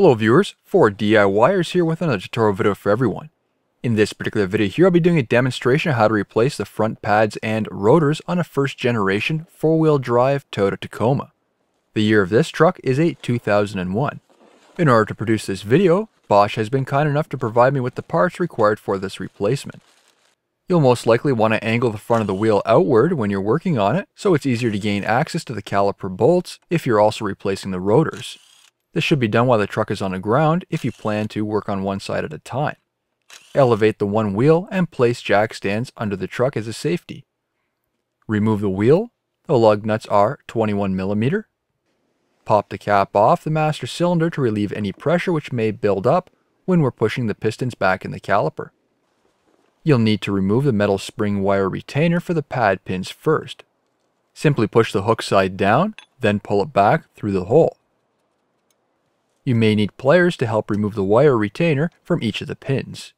Hello viewers, 4DIYers here with another tutorial video for everyone. In this particular video here, I'll be doing a demonstration of how to replace the front pads and rotors on a first generation 4-wheel drive Toyota Tacoma. The year of this truck is 2001. In order to produce this video, Bosch has been kind enough to provide me with the parts required for this replacement. You'll most likely want to angle the front of the wheel outward when you're working on it, so it's easier to gain access to the caliper bolts if you're also replacing the rotors. This should be done while the truck is on the ground if you plan to work on one side at a time. Elevate the one wheel and place jack stands under the truck as a safety. Remove the wheel. The lug nuts are 21 mm. Pop the cap off the master cylinder to relieve any pressure which may build up when we're pushing the pistons back in the caliper. You'll need to remove the metal spring wire retainer for the pad pins first. Simply push the hook side down, then pull it back through the hole. You may need pliers to help remove the wire retainer from each of the pins.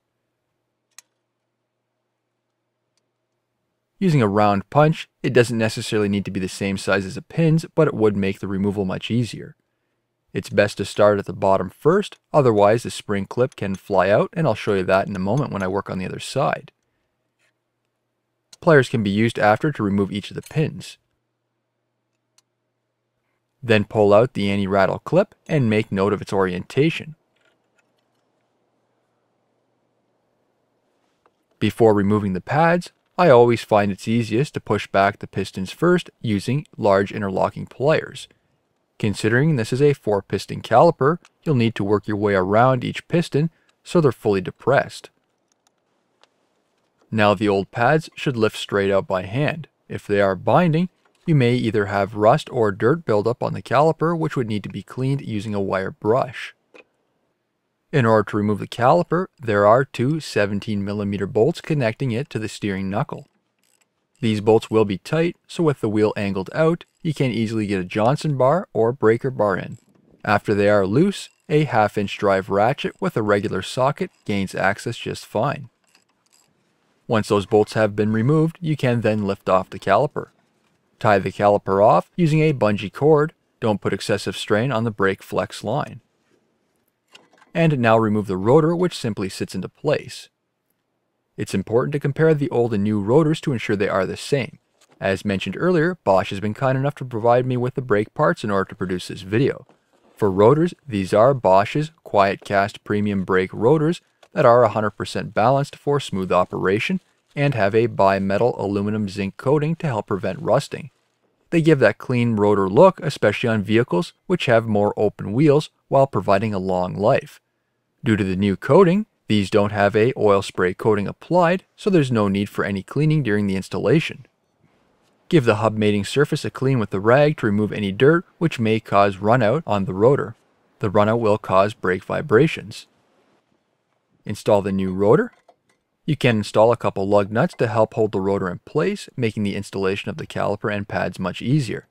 Using a round punch, it doesn't necessarily need to be the same size as the pins, but it would make the removal much easier. It's best to start at the bottom first, otherwise the spring clip can fly out, and I'll show you that in a moment when I work on the other side. Pliers can be used after to remove each of the pins. Then pull out the anti-rattle clip and make note of its orientation. Before removing the pads, I always find it's easiest to push back the pistons first using large interlocking pliers. Considering this is a 4-piston caliper, you'll need to work your way around each piston so they're fully depressed. Now the old pads should lift straight out by hand. If they are binding, you may either have rust or dirt buildup on the caliper, which would need to be cleaned using a wire brush. In order to remove the caliper, there are two 17 mm bolts connecting it to the steering knuckle. These bolts will be tight, so with the wheel angled out, you can easily get a Johnson bar or breaker bar in. After they are loose, a 1/2-inch drive ratchet with a regular socket gains access just fine. Once those bolts have been removed, you can then lift off the caliper. Tie the caliper off using a bungee cord. Don't put excessive strain on the brake flex line. And now remove the rotor, which simply sits into place. It's important to compare the old and new rotors to ensure they are the same. As mentioned earlier, Bosch has been kind enough to provide me with the brake parts in order to produce this video. For rotors, these are Bosch's QuietCast Premium Brake Rotors that are 100% balanced for smooth operation and have a bimetal aluminum zinc coating to help prevent rusting. They give that clean rotor look, especially on vehicles which have more open wheels, while providing a long life. Due to the new coating, these don't have an oil spray coating applied, so there's no need for any cleaning during the installation. Give the hub mating surface a clean with the rag to remove any dirt which may cause runout on the rotor. The runout will cause brake vibrations. Install the new rotor. You can install a couple lug nuts to help hold the rotor in place, making the installation of the caliper and pads much easier.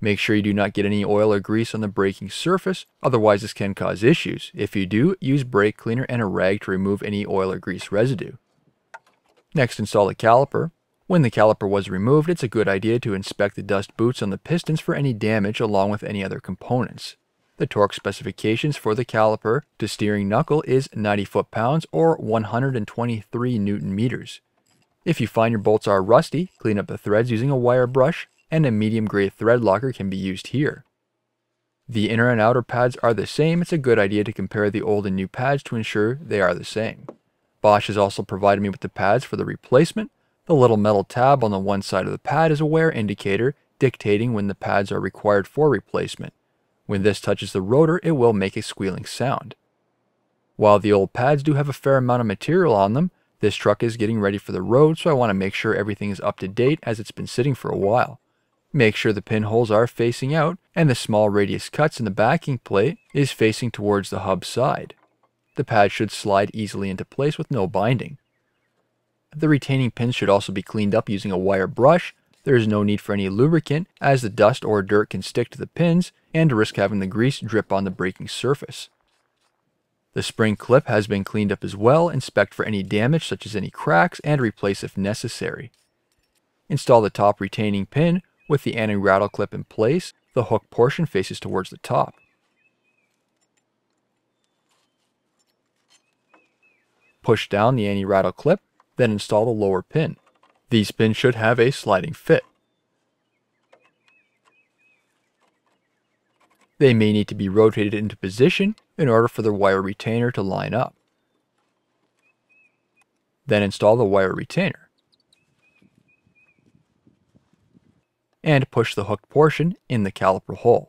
Make sure you do not get any oil or grease on the braking surface, otherwise this can cause issues. If you do, use brake cleaner and a rag to remove any oil or grease residue. Next, install the caliper. When the caliper was removed, it's a good idea to inspect the dust boots on the pistons for any damage along with any other components. The torque specifications for the caliper to steering knuckle is 90 foot-pounds or 123 Newton-meters. If you find your bolts are rusty, clean up the threads using a wire brush, and a medium-grade thread locker can be used here. The inner and outer pads are the same. It's a good idea to compare the old and new pads to ensure they are the same. Bosch has also provided me with the pads for the replacement. The little metal tab on the one side of the pad is a wear indicator dictating when the pads are required for replacement. When this touches the rotor, it will make a squealing sound. While the old pads do have a fair amount of material on them, this truck is getting ready for the road, so I want to make sure everything is up to date as it's been sitting for a while. Make sure the pinholes are facing out and the small radius cuts in the backing plate is facing towards the hub side. The pad should slide easily into place with no binding. The retaining pins should also be cleaned up using a wire brush. There is no need for any lubricant as the dust or dirt can stick to the pins and risk having the grease drip on the braking surface. The spring clip has been cleaned up as well. Inspect for any damage such as any cracks and replace if necessary. Install the top retaining pin with the anti-rattle clip in place. The hook portion faces towards the top. Push down the anti-rattle clip, then install the lower pin. These pins should have a sliding fit. They may need to be rotated into position in order for the wire retainer to line up. Then install the wire retainer and push the hooked portion in the caliper hole.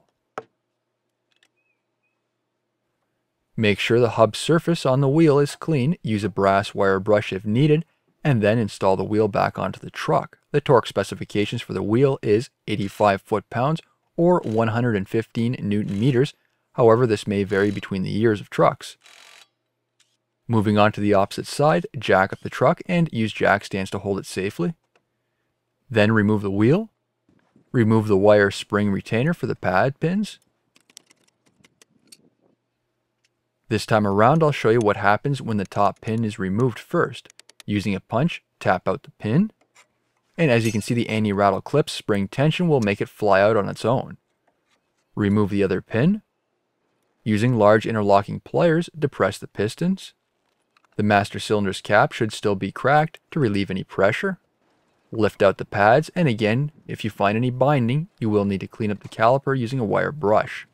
Make sure the hub surface on the wheel is clean, use a brass wire brush if needed, and then install the wheel back onto the truck. The torque specifications for the wheel is 85 foot-pounds or 115 newton-meters, however this may vary between the years of trucks. Moving on to the opposite side, jack up the truck and use jack stands to hold it safely. Then remove the wheel. Remove the wire spring retainer for the pad pins. This time around, I'll show you what happens when the top pin is removed first. Using a punch, tap out the pin, and as you can see, the anti-rattle clip's spring tension will make it fly out on its own. Remove the other pin. Using large interlocking pliers, depress the pistons. The master cylinder's cap should still be cracked to relieve any pressure. Lift out the pads, and again, if you find any binding, you will need to clean up the caliper using a wire brush.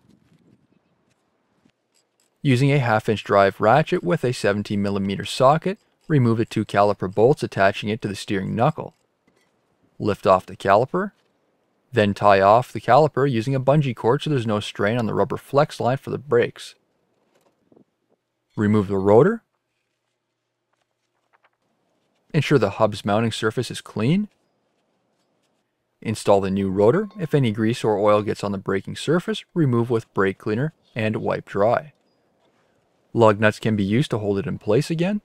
Using a 1/2-inch drive ratchet with a 17mm socket, remove the two caliper bolts attaching it to the steering knuckle. Lift off the caliper, then tie off the caliper using a bungee cord so there's no strain on the rubber flex line for the brakes. Remove the rotor. Ensure the hub's mounting surface is clean. Install the new rotor. If any grease or oil gets on the braking surface, remove with brake cleaner and wipe dry. Lug nuts can be used to hold it in place again.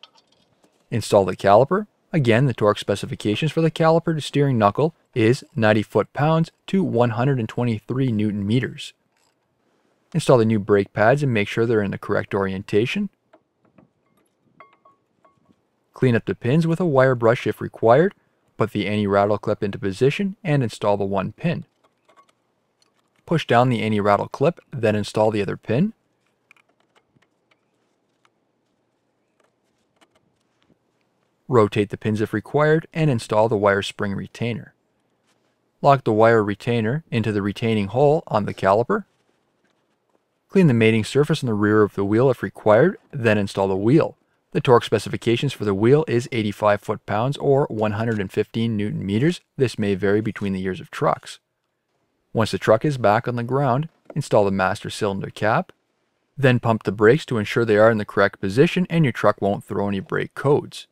Install the caliper. Again, the torque specifications for the caliper to steering knuckle is 90 foot-pounds to 123 newton-meters. Install the new brake pads and make sure they're in the correct orientation. Clean up the pins with a wire brush if required, put the anti-rattle clip into position and install the one pin. Push down the anti-rattle clip, then install the other pin. Rotate the pins if required and install the wire spring retainer. Lock the wire retainer into the retaining hole on the caliper. Clean the mating surface on the rear of the wheel if required, then install the wheel. The torque specifications for the wheel is 85 foot-pounds or 115 newton-meters. This may vary between the years of trucks. Once the truck is back on the ground, install the master cylinder cap. Then pump the brakes to ensure they are in the correct position and your truck won't throw any brake codes.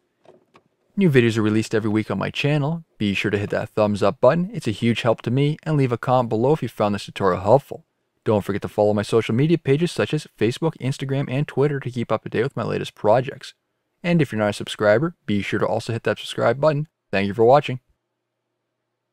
New videos are released every week on my channel. Be sure to hit that thumbs up button, it's a huge help to me, and leave a comment below if you found this tutorial helpful. Don't forget to follow my social media pages such as Facebook, Instagram, and Twitter to keep up to date with my latest projects. And if you're not a subscriber, be sure to also hit that subscribe button. Thank you for watching.